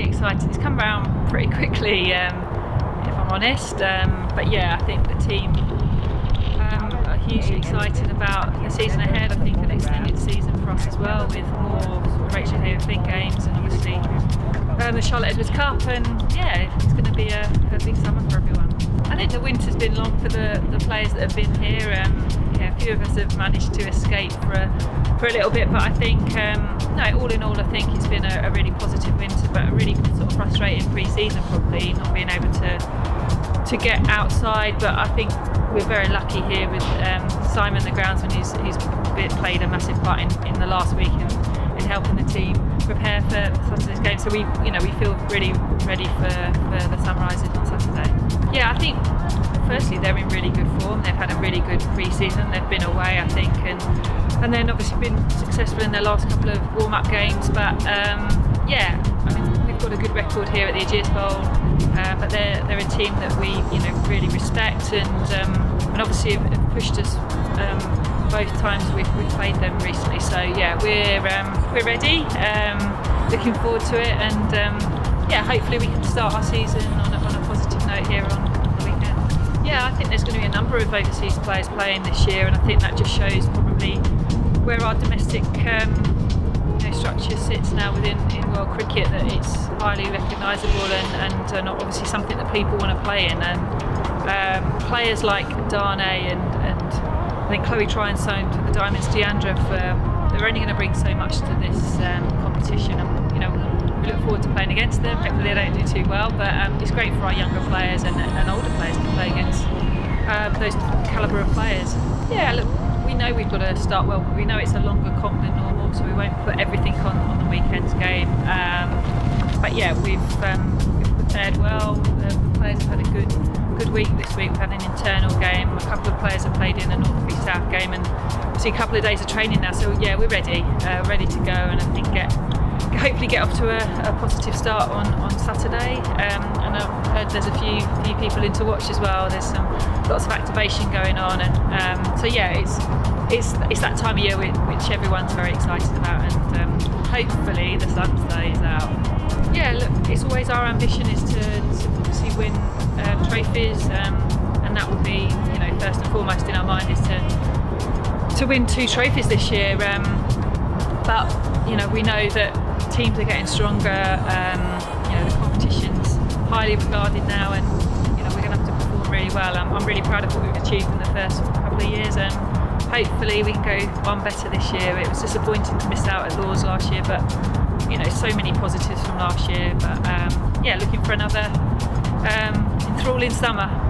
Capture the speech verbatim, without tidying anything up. really excited. It's come around pretty quickly, um, if I'm honest. Um, but yeah, I think the team um, are hugely excited about the season ahead. I think an extended season for us as well, with more Rachael Heyhoe Flint games and obviously um, the Charlotte Edwards Cup. And yeah, it's going to be a, a big summer for everyone. I think the winter's been long for the, the players that have been here. Um, yeah, a few of us have managed to escape for a, for a little bit, but I think um, no, all in all, I think it's been a, a really positive winter, but a really sort of frustrating pre-season probably, not being able to to get outside. But I think we're very lucky here with um, Simon, the groundsman, who's, who's played a massive part in, in the last week in, in helping the team prepare for Saturday's game. So we, you know, we feel really ready for, for the Sunrises on Saturday. Yeah, I think firstly they're in really good form. They've had a really good pre-season. They've been away, I think, and and then obviously been successful in their last couple of warm-up games. But um, yeah, I mean, we've got a good record here at the Ageas Bowl. Uh, but they're they're a team that we, you know, really respect, and um, and obviously have pushed us um, both times we've, we've played them recently. So yeah, we're um, we're ready. Um, looking forward to it, and um, yeah, hopefully we can start our season on a, on a positive note here on. Yeah, I think there's going to be a number of overseas players playing this year, and I think that just shows probably where our domestic um, you know, structure sits now within in world cricket, that it's highly recognisable and, and uh, not obviously something that people want to play in. And um, players like Darnay and, and I think Chloe Tryon signed for the Diamonds, Deandra, for, they're only going to bring so much to this um, competition, and you know, we look forward to playing against them. Hopefully they don't do too well, but um, it's great for our younger players and, and older players to play against um, those calibre of players. Yeah, look, we know we've got to start well. We know it's a longer comp than normal, so we won't put everything on, on the weekend's game. Um, but yeah, we've, um, we've prepared well. The players have had a good good week this week. We've had an internal game. A couple of players have played in the North v South game, and obviously a couple of days of training now. So yeah, we're ready, uh, ready to go, and I think get. hopefully get off to a, a positive start on, on Saturday, um, and I've heard there's a few few people in to watch as well. There's some lots of activation going on, and um, so yeah, it's it's it's that time of year which, which everyone's very excited about, and um, hopefully the sun stays out. Yeah, look, it's always our ambition is to, to obviously win um, trophies, um, and that will be, you know, first and foremost in our mind is to to win two trophies this year. Um, but you know, we know that teams are getting stronger, um, you know, the competition's highly regarded now, and you know, we're going to have to perform really well. I'm, I'm really proud of what we've achieved in the first couple of years, and hopefully we can go one better this year. It was disappointing to miss out at Lord's last year, but you know, so many positives from last year. But um, yeah, looking for another um, enthralling summer.